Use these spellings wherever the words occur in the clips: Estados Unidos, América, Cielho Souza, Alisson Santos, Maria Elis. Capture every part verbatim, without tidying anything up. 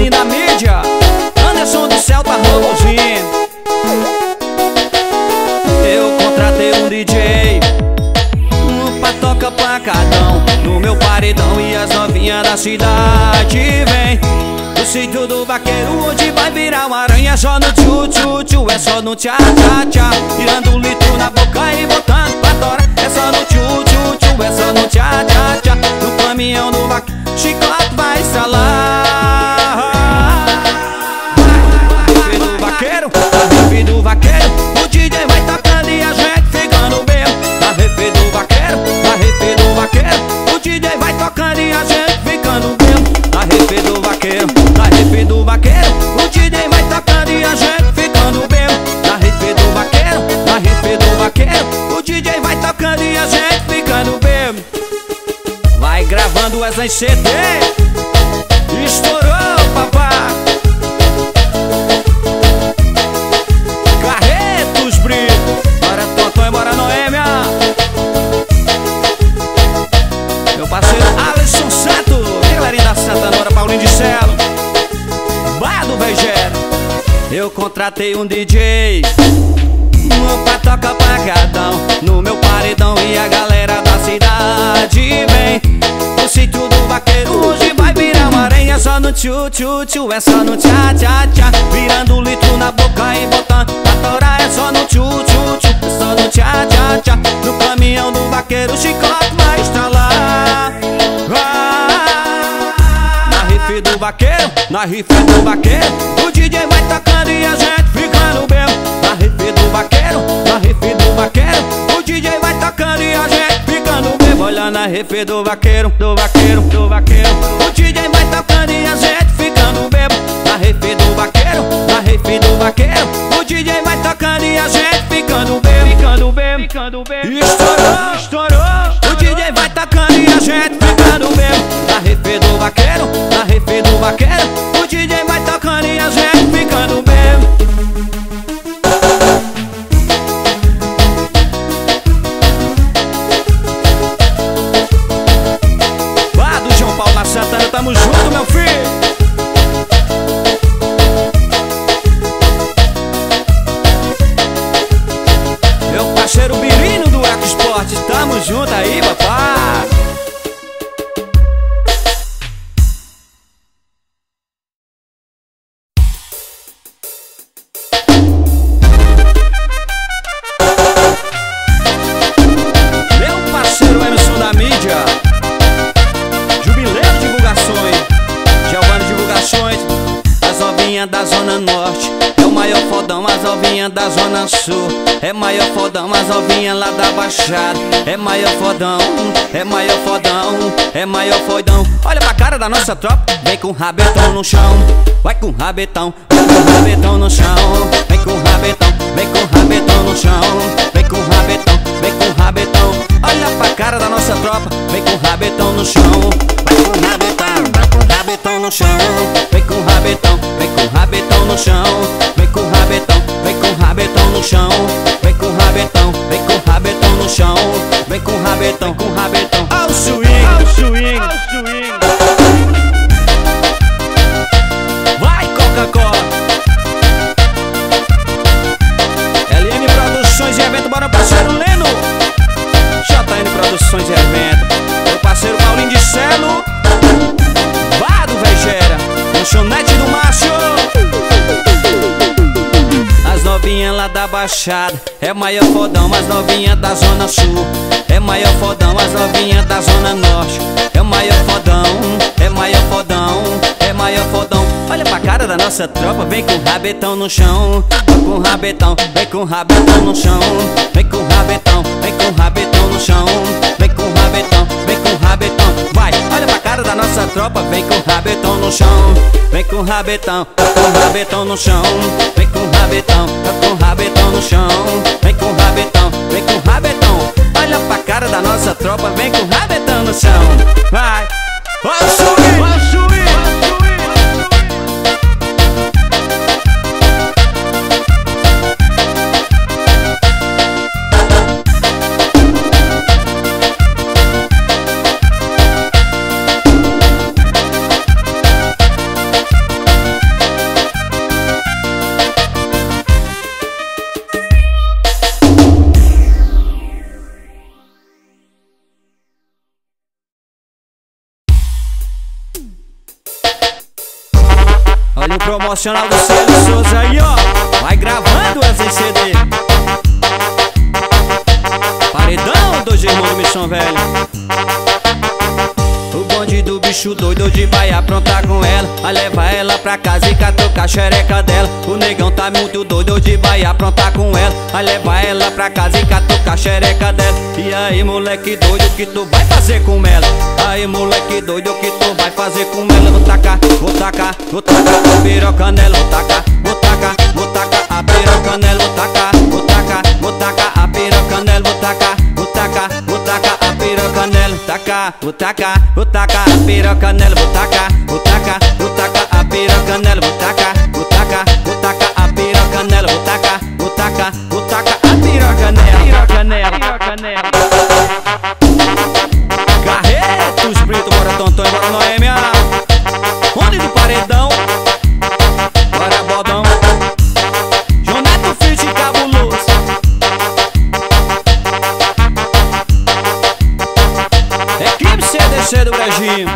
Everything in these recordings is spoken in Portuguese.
Tony na mídia, Anderson do céu tá Romozinho. Eu contratei um D J pra tocar pancadão no meu paredão e as novinhas da cidade vem do sítio do vaqueiro, onde vai virar uma aranha. Só no tchu tchu tchu, é só no tchá tchá tchá, tirando um litro na boca e botando pra tora. É só no tchu tchu tchu, é só no tchá tchá tchá, no caminhão do vaqueiro chicote vai estralar. Vai do vaqueiro, vai do vaqueiro, o D J vai tocando e a gente ficando bem. Vai refe do vaqueiro, vai refe do vaqueiro, o D J vai tocando e a gente ficando bem. Vai refe do vaqueiro, vai refe do vaqueiro, o D J vai tocando e a gente ficando bem. Vai refe do vaqueiro, vai refe do vaqueiro, o D J vai tocando e a gente ficando bem. Vai gravando essa em C D, estourou, papá. Carretos, brilho, bora Totó e bora Noêmia. Meu parceiro Alisson Santos, galerinha da Santa Nora, Paulinho de Cielho, Baia do Vegero. Eu contratei um D J pra tocar pancadão no meu paredão e a galera da cidade vem. Sítio do vaqueiro, hoje vai virar uma aranha. Só no tchu tchu tchu, é só no tchá tchá tchá, virando um litro na boca e botando pra torar. É só no tchu tchu tchu, é só no tchá tchá tchá, no caminhão do vaqueiro o chicote vai estralar. Na rife do vaqueiro, na rife do vaqueiro, o D J vai tocando e a gente ficando bem. Na rife do vaqueiro, na rife do vaqueiro, o D J vai tocando e a gente ficando bem. Olha na refe do vaqueiro, do vaqueiro, do vaqueiro, o D J vai tocando e a gente ficando bebo. Na refe do vaqueiro, na refe do vaqueiro, o D J vai tocando e a gente ficando bebo, ficando bebo, ficando bebo. Estourou, estourou, o D J vai tocando e a gente ficando bebo. Na refe do vaqueiro, na refe do vaqueiro, o D J vai tocando e a gente ficando bebo. Santana, tamo junto, meu filho. Meu parceiro Birino do Eco Esporte, tamo junto aí, papai. Da zona norte é o maior fodão, as alvinhas da zona sul é maior fodão, as alvinhas lá da baixada é maior fodão, é maior fodão, é maior fodão. Olha pra cara da nossa tropa, vem com rabetão no chão, vai com rabetão, vem com rabetão no chão, vem com rabetão, vem com rabetão no chão, vem com rabetão, vem com rabetão. Olha pra cara da nossa tropa, vem com rabetão no chão, vai com rabetão, vai com rabetão no chão, vem com rabetão, vem com rabetão no chão, vem com rabetão, vem com rabetão no chão, vem com rabetão, vem com rabetão no chão, vem com rabetão, com rabetão. Ao swing, ao swing, ao swing. Vai Coca-Cola. L N Produções e Evento, bora parceiro Leno. J N Produções e Evento, meu parceiro Paulinho de Cielho, Baia do Vegera, lanchonete do Márcio. As novinhas lá da baixada é maior fodão, as novinhas da zona sul é maior fodão, as novinhas da zona norte é maior fodão, é maior fodão, é maior fodão. Olha pra cara da nossa tropa, vem com rabetão no chão, vai com rabetão, vem com rabetão no chão, vem com rabetão, vem com rabetão no chão, vem com rabetão, vem com rabetão. Vai, olha pra cara da nossa tropa, vem com rabetão no chão, vem com rabetão, vai com rabetão no chão, vem com rabetão, vai com rabetão no chão, vem com rabetão, vem com rabetão. Olha pra cara da nossa tropa, vem com rabetão no chão. Vai, vai subir, vai subir, Olha o promocional do Cielho Souza aí, ó. Vai gravando esse C D. Paredão, dois irmãos do Missão Velho. O bonde do bicho doido hoje vai aprontar com ela. Vai levar ela pra casa e catucar a xereca dela. O negão tá muito doido hoje vai aprontar com ela. Vai levar ela pra casa e catucar a xereca dela. E aí, moleque doido, o que tu vai fazer com ela? Aí, moleque doido, o que tu vai fazer com ela? Vou tacar, vou tacar, vou tacar a piroca nela. Vou tacar, vou tacar, vou tacar a piroca nela. Vou tacar, vou tacar, vou tacar a piroca nela. Vou tacar, vou tacar, vou tacar a piroca nela. Vou tacar, vou tacar, vou tacar a piroca nela. Vou tacar, vou tacar, vou tacar a piroca nela. Vou tacar, vou tacar, vou tacar a piroca nela. Vou tacar, vou tacar, vou tacar a piroca nela. Piroca nela, piroca nela. Do Brejinho.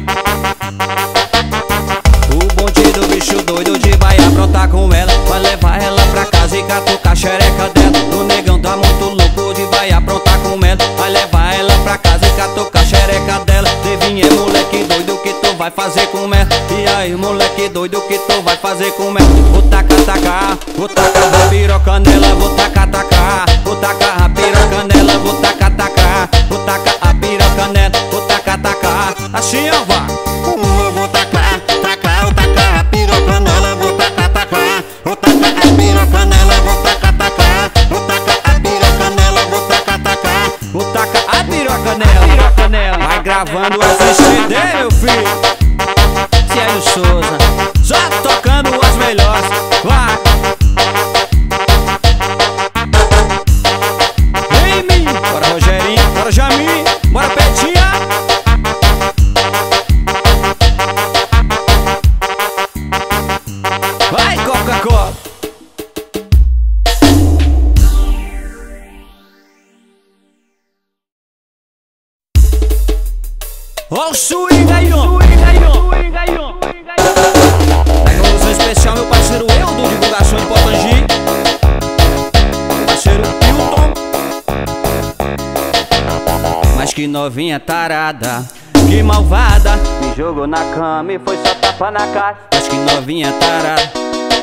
O bonde do bicho doido de vai aprontar com ela. Vai levar ela pra casa e catucar a xereca dela. O negão tá muito louco de vai aprontar com ela. Vai levar ela pra casa e catucar a xereca dela. Devinha, moleque doido, o que tu vai fazer com ela? E aí, moleque doido, o que tu vai fazer com ela? Vou tacar, tacar, vou tacar a piroca nela. Vou tacar, tacar, vou tacar a piroca nela. Vou tacar, tacar, vou tacar a piroca nela. Vou tacar, tacar. Assim eu vá. Eu vou tacar, tacar, vou tacar a piroca nela. Vou tacar, tacar, vou tacar a piroca nela. Vou tacar, tacar, vou tacar a piroca nela. Vou tacar, tacar, vou tacar a piroca nela. Piroca nela. Vai gravando esse C D, meu filho. Cielho Souza, só tocando as melhores. Vai. Vem mim, bora Rogerinho, bora Jamim, bora Petinha. Ó o swing aí, ó. Reclamação especial, meu parceiro eu do Divulgação de Potangi. Parceiro Hilton. Mas que novinha tarada, que malvada, me jogou na cama e foi só tapa na cara. Mas que novinha tarada,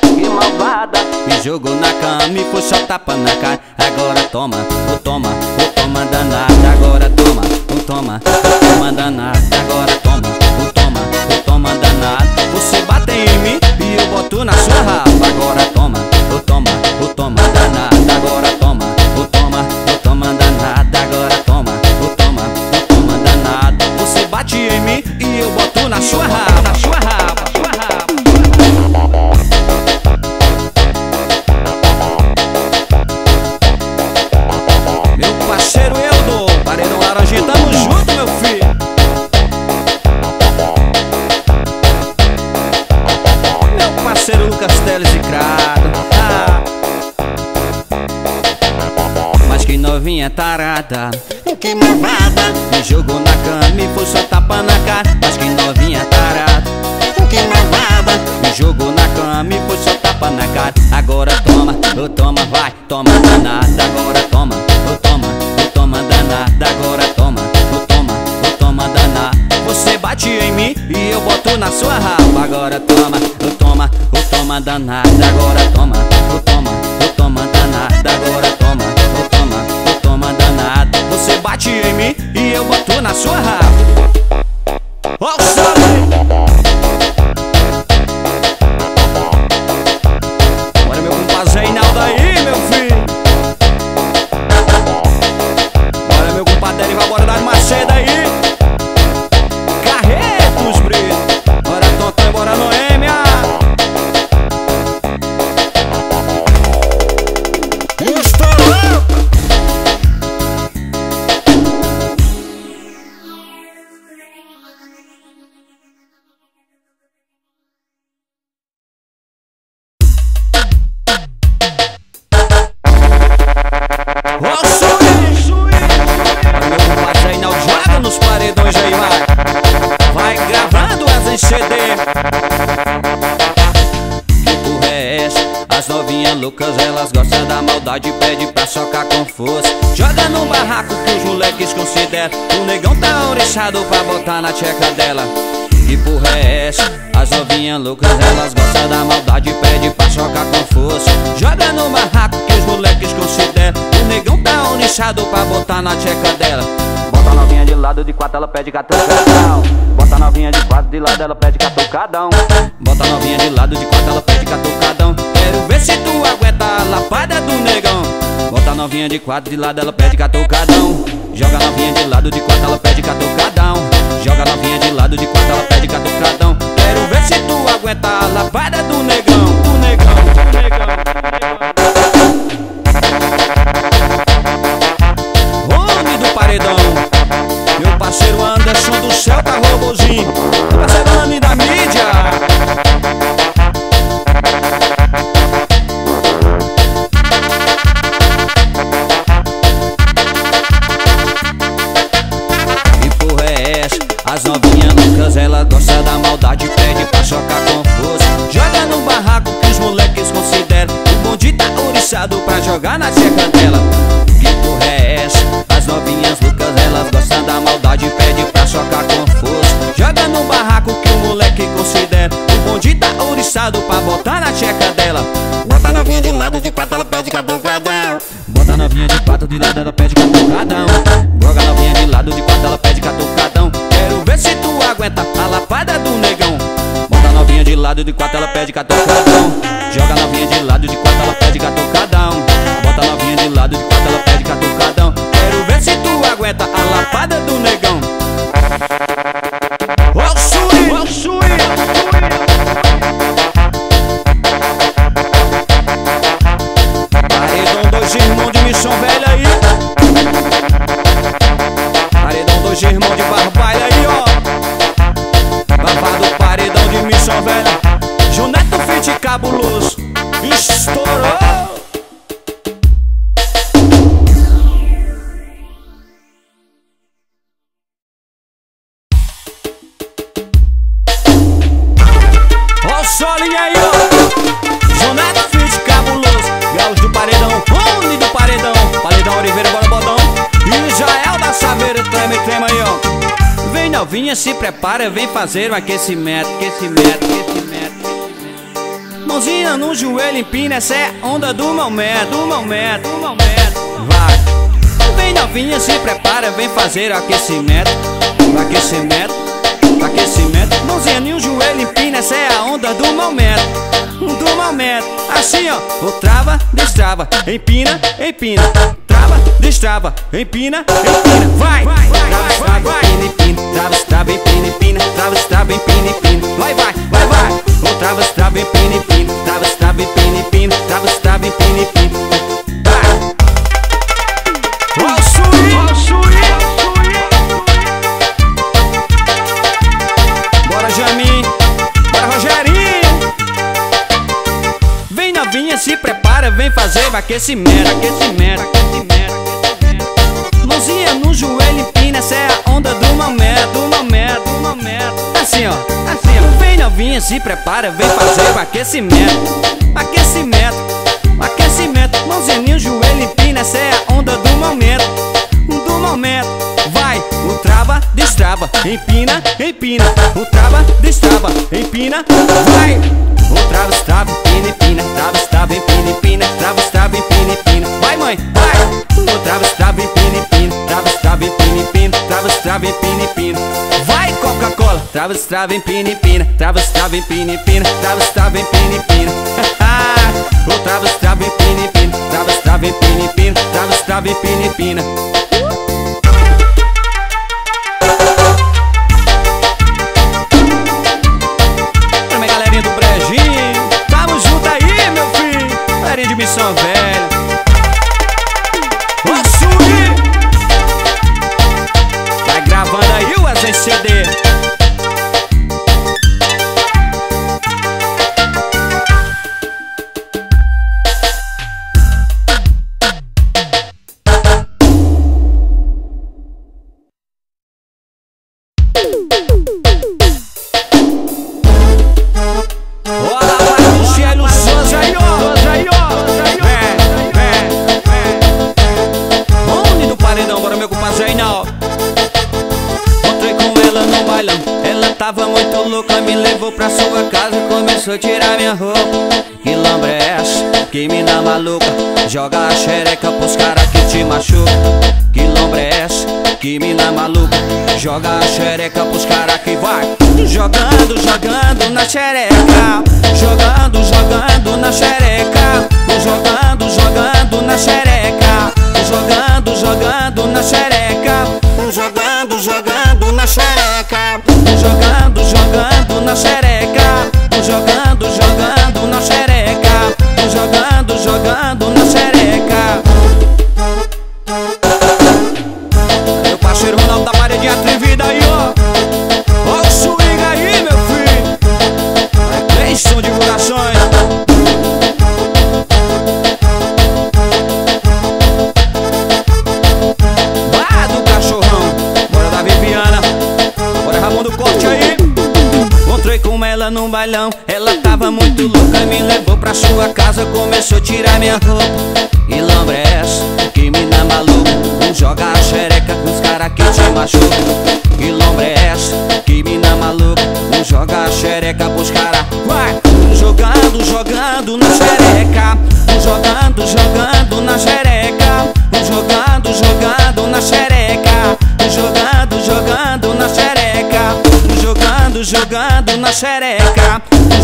que malvada, me jogou na cama e foi só tapa na cara. Agora toma, ou toma, ou toma danada. Agora toma, ou toma, toma danada. Agora toma, ou toma, ou toma danada. Você bate em mim e eu boto na sua raba. Agora toma, ou toma, ou toma danada. Agora toma, ou toma, ou toma danada. Agora toma, ou toma, ou toma danada. Você bate em mim e eu boto na sua raba. Na sua raba, sua raba. Novinha tarada, que malvada, me jogou na cama e foi só tapa na cara. Mas que novinha tarada, que malvada, me jogou na cama e foi só tapa na cara. Agora toma, eu toma, vai, toma danada. Agora toma, eu toma, eu toma danada. Agora toma, eu toma, eu toma danada. Você bate em mim e eu boto na sua raba. Agora toma, eu toma, eu toma danada. Agora toma, eu toma, eu toma danada. Agora toma, eu toma. Você bate em mim e eu boto na sua raba. Ó o salve! Bora meu compadre Reinaldo aí, meu filho. Bora meu compadre Deriva, bora dar uma seda aí. Carretos, Brito. Bora Tontão, bora Noêmia. Estourou! Vai gravando as em C D. malucas, elas gostam da maldade, pede pra socar com força. Joga no barraco que os moleques consideram, o negão tá oriçado pra botar na tcheca dela. Que porra é essa? As novinhas loucas, elas gostam da maldade, pede pra socar com força. Joga no barraco que os moleques consideram, o negão tá oriçado pra botar na tcheca dela. Bota novinha de lado, de quatro ela pede gatão cada um. Bota novinha de quatro, de lado ela pede gatão cada um. Bota novinha de lado, de quatro ela pede gatão cada um. Quero ver se tu aguenta a lapada do negão. Bota novinha de quatro, de lado ela pede gatão cada um. Joga novinha de lado, de quatro ela pede gatão cada um. Joga novinha de lado, de quatro ela pede gatão cada um. Quero ver se tu aguenta a lapada do negão, do negão, do negão. Meu parceiro Anderson do céu tá robozinho, meu parceiro Anny da mídia. Que porra é essa? As novinhas loucas, ela gosta da maldade, pede pra chocar com força. Joga no barraco que os moleques consideram, o bonde tá ouriçado pra jogar na seca dela. Que porra é essa? As novinhas loucas, elas gostam da maldade, pede pra socar com força. Joga no barraco que o moleque considera, o bonde tá ouriçado pra botar na tcheca dela. Bota novinha de lado, de quatro ela pede cada um. Bota novinha de quatro, de lado ela pede cada um. Joga novinha de lado, de quatro ela pede cada um. Quero ver se tu aguenta a lapada do negão. Bota novinha de lado, de quatro ela pede cada um. Joga novinha de lado, de quatro ela pede cada um. Bota novinha de lado, de quatro ela pede cada um. Quero ver se tu aguenta a lapada do negão. Ó o swing, ó o swing. Paredão dois irmãos de Missão Velha aí. Paredão dois irmãos de Barbalha aí, ó. Babado paredão de Missão Velha. Juneto Fit cabuloso. Estourou. Olhem aí, ó, Jonato Fit cabuloso, Galos do Paredão, Rony do Paredão, Paredão Oliveira, bora bodão, Israel da Saveira, treme, trema aí, ó. Vem novinha, se prepara, vem fazer um aquecimento, aquecimento, aquecimento. Mãozinha no joelho, empina, essa é a onda do momento, do momento, do momento. Vai. Vem novinha, se prepara, vem fazer o aquecimento, o aquecimento, o aquecimento. Mãozinha no joelho, empina, essa é a onda do momento, do momento. Assim ó, ou trava, destrava, empina, empina. Trava, destrava, empina, empina. Vai, vai, vai, vai, empina, empina. Trava, destrava, empina, empina. Trava, destrava, empina, empina. Vai, vai, vai, vai. Ou trava, destrava, empina, empina. Trava, destrava, empina, empina. Trava, destrava, empina, empina. Vai. Ó swing, ó swing. Se prepara, vem fazer o aquecimento, aquecimento, aquecimento. Mãozinha no joelho, empina, essa é a onda do momento, do momento, do momento. Assim ó, assim ó. Vem novinha, se prepara, vem fazer o aquecimento, aquecimento, aquecimento. Mãozinha no joelho, empina, essa é a onda do momento, do momento. Vai, o trava, destrava, empina, empina. O trava, destrava, empina, vai. O trava, trava, empina, empina, trava, trava, empina, empina, trava, trava, empina, empina. Vai mãe, vai! O trava, trava, empina, empina, trava, trava, empina, empina, trava, trava, empina, empina. Vai Coca-Cola! Trava, trava, empina, empina, trava, trava, empina, empina, trava, trava, empina, empina. O trava, trava, empina, empina, trava, trava, empina, empina, trava, trava, empina, empina. De Missão Velha, o açude. Tá gravando aí o A G C D. levou pra sua casa e começou a tirar minha roupa. Que lombra é essa? Que mina maluca, joga a xereca pros caras que te machuca. Que lombra é essa? Que mina maluca, joga a xereca pros caras que vai jogando, jogando na xereca. Jogando, jogando na xereca. Jogando, jogando na xereca. Jogando, jogando na xereca. Jogando, jogando na xereca. Jogando, jogando na xereca. Jogando, jogando na xereca. Jogando, jogando na xereca. Meu parceiro Ronaldo da parede atrevida aí, ó. Ó o swing aí, meu filho. É três som divulgações. Ela num bailão, ela tava muito louca, me levou pra sua casa, começou a tirar minha roupa. E lombra é essa? Que mina maluca, joga a xereca com os caras que te machuca. E lombra é essa? Que mina maluca, joga a xereca pros caras. Vai! Jogando, jogando na xereca. Jogando, jogando na xereca. Jogando, jogando na xereca. Jogando, jogando na xereca. Jogando, jogando na xereca.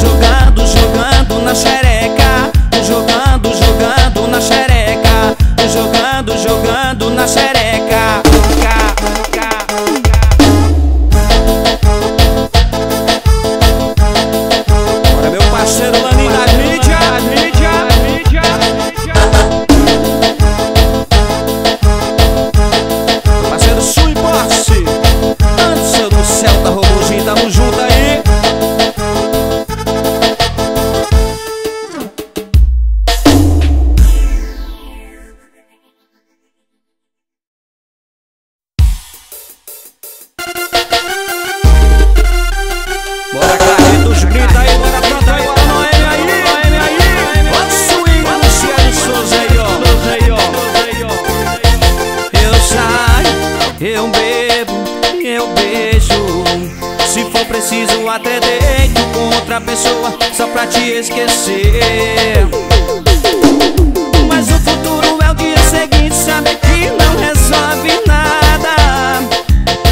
Jogando, jogando na xereca. Jogando, jogando na xereca. Jogando, jogando na xereca. Bora, meu parceiro Laninho da mídia. Meu parceiro Sul Importe. Antes do Celta Robozinho. Tamo junto aí. Bora, Carlinhos dos gritos aí, bora cantar aí, bora no M aí, no M aí. Bota o swing, bota o Cielho Souza aí, ó. Eu saio, eu bebo, eu beijo. Se for preciso até deito com outra pessoa só pra te esquecer. Mas o futuro é o dia seguinte, sabe que não resolve nada.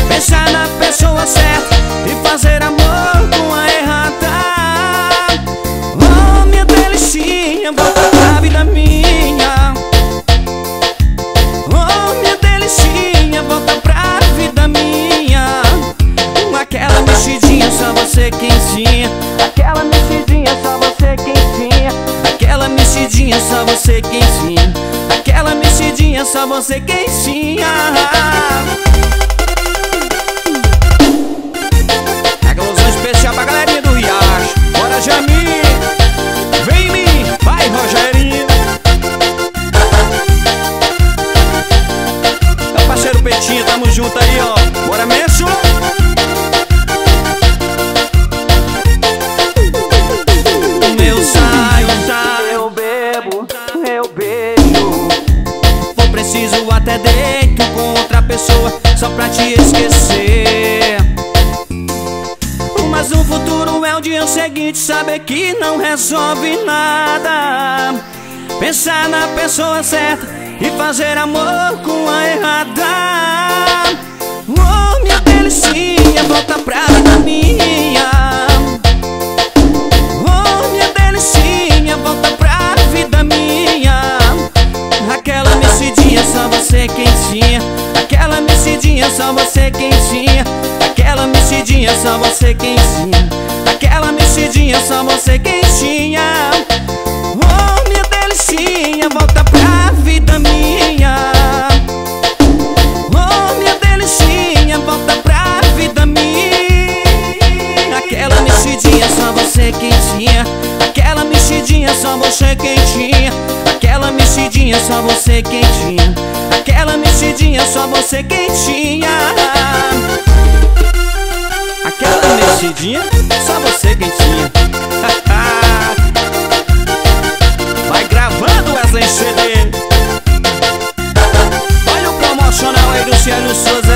Pensar na pessoa certa e fazer amor com a errada. Oh, minha delicinha, volta pra vida minha. Oh, minha delicinha, volta pra vida minha. Aquela mexidinha só você quem tinha. Aquela mexidinha só você quem tinha. Aquela mexidinha só você quem tinha. Aquela mexidinha só você quem tinha. É a canção especial pra galerinha do Riacho. Bora, Jamil, vem em mim, vai, Rogerinho. Meu parceiro Petinho, tamo junto aí, ó. Bora, Menso. Até deito com outra pessoa só pra te esquecer. Mas o futuro é o dia seguinte, saber que não resolve nada. Pensar na pessoa certa e fazer amor com a errada. Oh, minha delicinha, volta pra vida minha. Oh, minha delicinha, volta pra vida minha. Aquela mexidinha só você quem tinha. Aquela mexidinha só você quem tinha. Aquela mexidinha só você quem tinha. Aquela mexidinha só você quem tinha. Oh, minha delicinha, volta pra vida minha. Oh, minha delicinha, volta pra vida minha. Aquela mexidinha só você quem tinha. Aquela mexidinha só você quem tinha. Aquela mexidinha só você quem tinha. Aquela mexidinha só você quem tinha. Aquela mexidinha só você quem tinha. Vai gravando essa em C D. Olha o promocional aí do Cielho Souza.